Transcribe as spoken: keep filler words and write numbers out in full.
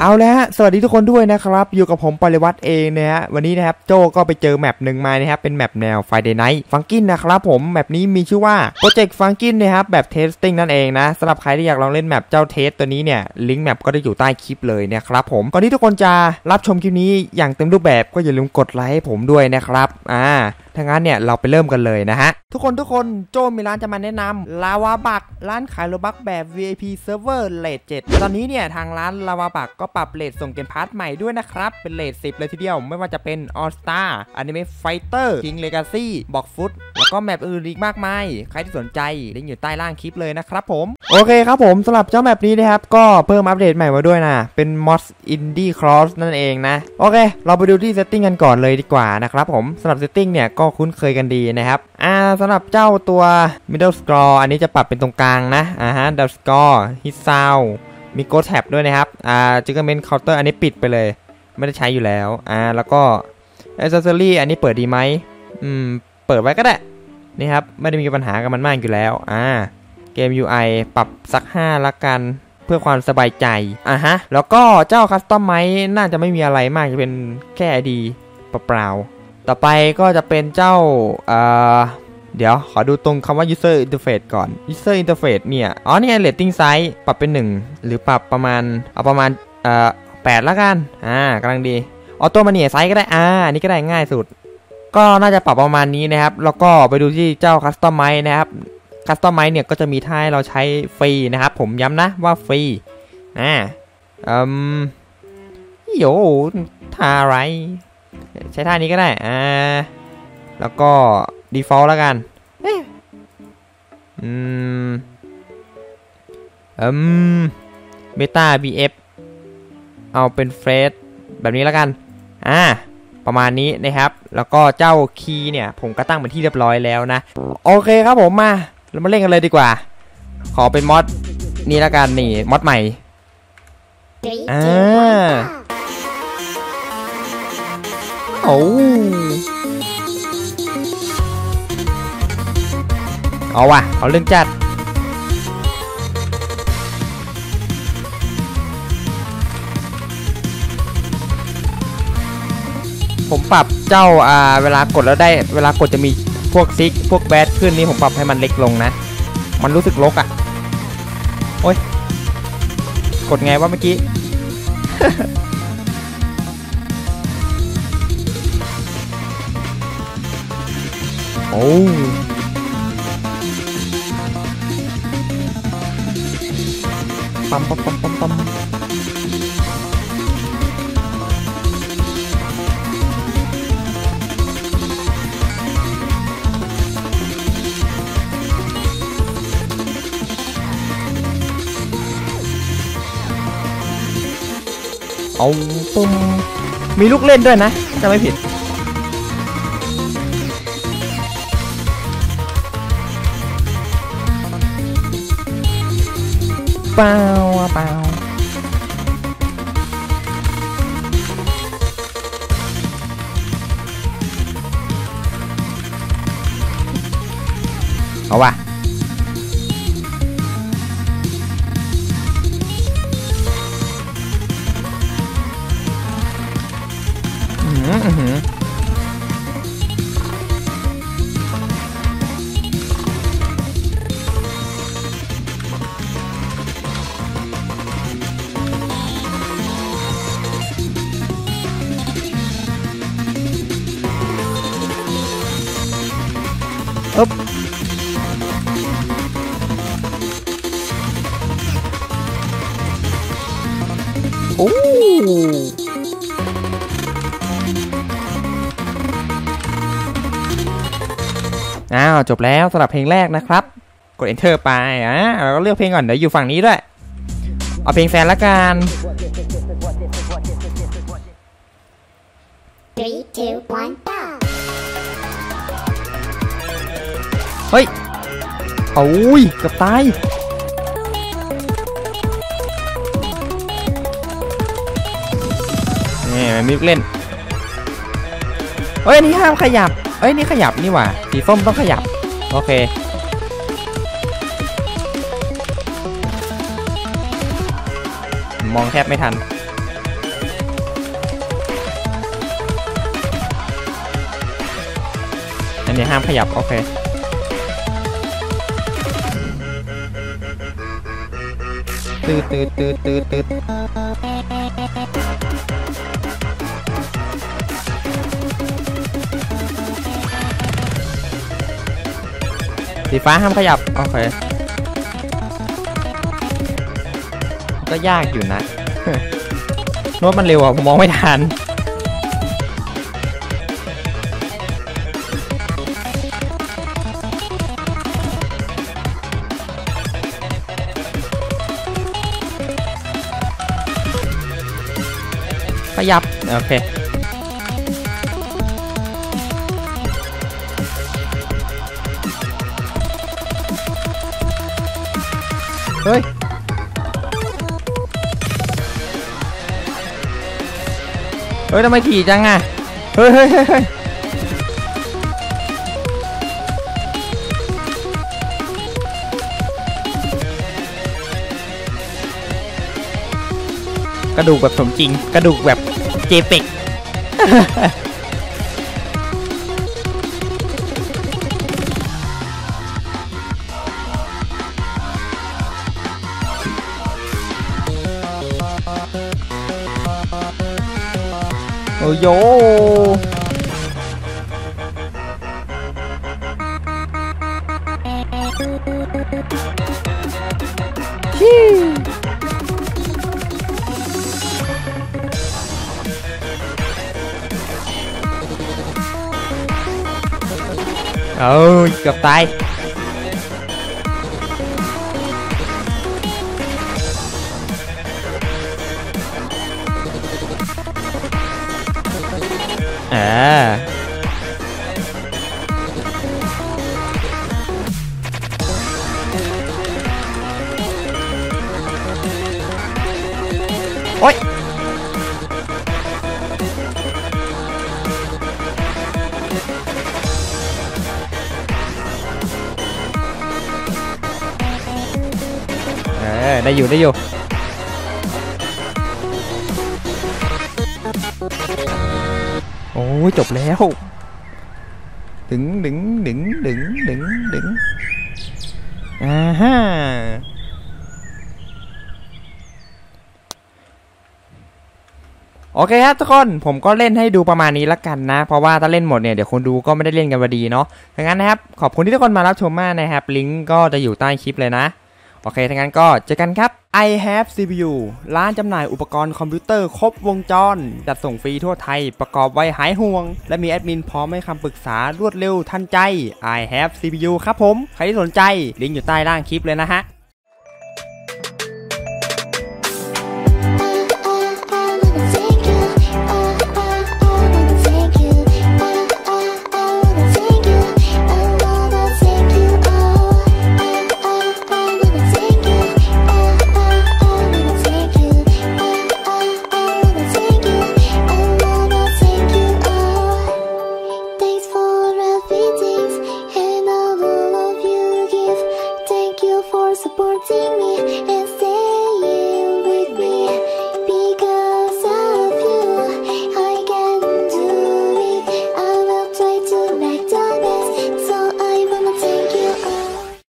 เอาละฮะสวัสดีทุกคนด้วยนะครับอยู่กับผมปริวัติเองนะฮะวันนี้นะครับโจก็ไปเจอแมปหนึ่งมานะครับเป็นแมปแนว Friday Night Funkin นะครับผมแมปนี้มีชื่อว่า Project Funkin นะครับแบบ Testing นั่นเองนะสำหรับใครที่อยากลองเล่นแมปเจ้าเทสตัวนี้เนี่ยลิงก์แมปก็ได้อยู่ใต้คลิปเลยนะครับผมก่อนที่ทุกคนจะรับชมคลิปนี้อย่างเต็มรูปแบบก็อย่าลืมกดไลค์ให้ผมด้วยนะครับอ่าถ้างั้นเนี่ยเราไปเริ่มกันเลยนะฮะทุกคนทุกคนโจมีร้านจะมาแนะนำลาวาบักร้านขายโลบักแบบ วี ไอ พี Server เรทเจ็ดตอนนี้เนี่ยทางร้านลาวาบักก็ปรับเรทส่งเกมพาร์ทใหม่ด้วยนะครับเป็นเรทสิบเลยทีเดียวไม่ว่าจะเป็น All Star Anime Fighter King Legacy Box Fight แล้วก็แมปอื่นอีกมากมายใครที่สนใจลิงก์อยู่ใต้ล่างคลิปเลยนะครับผมโอเคครับผมสำหรับเจ้าแมปนี้นะครับก็เพิ่มอัปเดตใหม่มาด้วยนะเป็น Mod Indie Cross นั่นเองนะโอเคเราไปดูที่ setting กันก่อนเลยดีกว่านะครับผมสำหรับ setting เนี่ยก็คุ้นเคยกันดีนะครับอ่าสำหรับเจ้าตัว middle score อันนี้จะปรับเป็นตรงกลางนะอ่าฮะ down score hit sound มี go tab ด้วยนะครับอ่า judgment counter อันนี้ปิดไปเลยไม่ได้ใช้อยู่แล้วอ่าแล้วก็ accessory อันนี้เปิดดีไหมอืมเปิดไว้ก็ได้นี่ครับไม่ได้มีปัญหากับมันมากอยู่แล้วอ่าเกม ยู ไอ ปรับสักห้าละกันเพื่อความสบายใจอ่าฮะแล้วก็เจ้า custom ไม้น่าจะไม่มีอะไรมากจะเป็นแค่ ไอ ดี เปล่าต่อไปก็จะเป็นเจ้า เ, เดี๋ยวขอดูตรงคำว่า user interface ก่อน user interface เนี่ยอ๋อเนี่ย rating size ปรับเป็นหนึ่งหรือปรับประมาณเอาประมาณแปดละกันอ่ากำลังดีออโต้มาเนี่ยไซส์ก็ได้อ่าอันนี้ก็ได้ง่ายสุดก็น่าจะปรับประมาณนี้นะครับแล้วก็ไปดูที่เจ้า customize นะครับ customize เนี่ยก็จะมีท่าให้เราใช้ฟรีนะครับผมย้ำนะว่าฟรีอ่าอืมโยท่าอะไรใช้ท่านี้ก็ได้อ่าแล้วก็ default แล้วกันอืมอืม beta บี เอฟ เอาเป็นเฟสแบบนี้แล้วกันอ่าประมาณนี้นะครับแล้วก็เจ้าคีย์เนี่ยผมก็ตั้งเป็นที่เรียบร้อยแล้วนะโอเคครับผมมาเรามาเล่นกันเลยดีกว่าขอเป็นมอดนี่แล้วกันนี่มอดใหม่อ่าโอ้เอาว่ะเอาเรื่องจัดผมปรับเจ้าอ่าเวลากดแล้วได้เวลากดจะมีพวกซิกพวกแบดขึ้นนี่ผมปรับให้มันเล็กลงนะมันรู้สึกรกอ่ะโอ้ยกดไงวะเมื่อกี้ โอ้ปั๊มปั๊มปั๊มปั๊มปั๊มเอาปุ๊มมีลูกเล่นด้วยนะจะไม่ผิดเปล่าเปล่าเอาว่ะอือหือ หือโอ้โหอ้าวจบแล้วสำหรับเพลงแรกนะครับกด Enter ไปอ่ะเราก็เลือกเพลงก่อนเดี๋ยวอยู่ฝั่งนี้ด้วยเอาเพลงแฟนละกันสาม สอง หนึ่งเฮ้ยโอ้ยเกือบตายนี่มีเล่นเฮ้ยนี่ห้ามขยับเฮ้ยนี่ขยับนี่หว่าสีส้มต้องขยับโอเคมองแทบไม่ทัน อันนี้ห้ามขยับโอเคตืดตืดตืดตืดตืดสีฟ้าห้ามขยับโอเคก็ยากอยู่นะโน้ตมันเร็วอ่ะผมมองไม่ทันขยับโอเคเฮ้ยเฮ้ยทำไมถี่จังอ่ะเฮ้ยเฮ้ยเฮ้ยกระดูกแบบสมจริงกระดูกแบบเจเป็กโอ้โยเออเกือบตายเออโอ๊ยได้อยู่ได้อยู่โอ้ยจบแล้วดึงดึงดึงดึงดึงดึงอ่าฮะโอเคครับทุกคนผมก็เล่นให้ดูประมาณนี้ละกันนะเพราะว่าถ้าเล่นหมดเนี่ยเดี๋ยวคนดูก็ไม่ได้เล่นกันพอดีเนาะดังนั้นนะครับขอบคุณที่ทุกคนมารับชมมากนะครับลิงก์ก็จะอยู่ใต้คลิปเลยนะโอเคทั้งนั้นก็เจอกันครับ I Have ซี พี ยู ร้านจำหน่ายอุปกรณ์คอมพิวเตอร์ครบวงจรจัดส่งฟรีทั่วไทยประกอบไว้หายห่วงและมีแอดมินพร้อมให้คำปรึกษารวดเร็วทันใจ I Have ซี พี ยู ครับผมใครที่สนใจลิงก์อยู่ใต้ล่างคลิปเลยนะฮะsupporting me